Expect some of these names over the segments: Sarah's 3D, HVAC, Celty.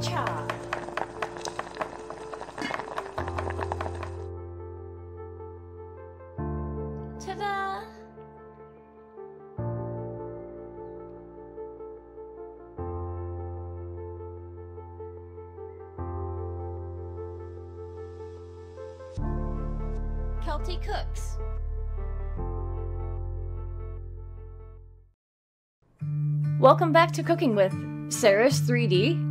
picture. Ta-da! Celty cooks. Welcome back to Cooking with Sarah's 3D.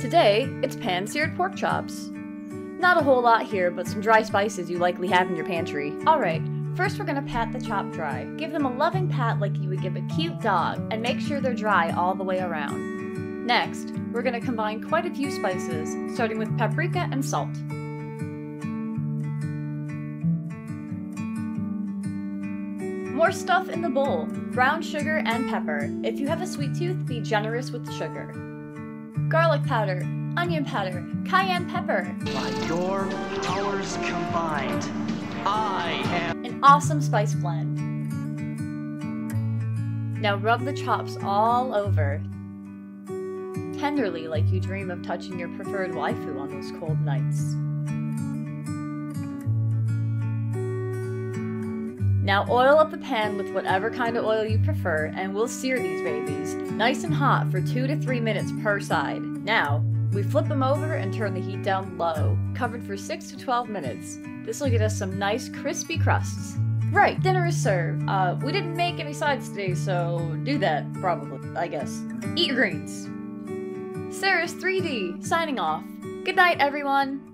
Today, it's pan-seared pork chops. Not a whole lot here, but some dry spices you likely have in your pantry. Alright, first we're gonna pat the chop dry. Give them a loving pat like you would give a cute dog, and make sure they're dry all the way around. Next, we're gonna combine quite a few spices, starting with paprika and salt. More stuff in the bowl, brown sugar and pepper. If you have a sweet tooth, be generous with sugar. Garlic powder, onion powder, cayenne pepper. By your powers combined, I am an awesome spice blend. Now rub the chops all over, tenderly like you dream of touching your preferred waifu on those cold nights. Now oil up the pan with whatever kind of oil you prefer, and we'll sear these babies, nice and hot for 2 to 3 minutes per side. Now, we flip them over and turn the heat down low, covered for 6 to 12 minutes. This will get us some nice crispy crusts. Right, dinner is served. We didn't make any sides today, so do that, probably, I guess. Eat your greens. Sarah's 3D, signing off. Good night, everyone.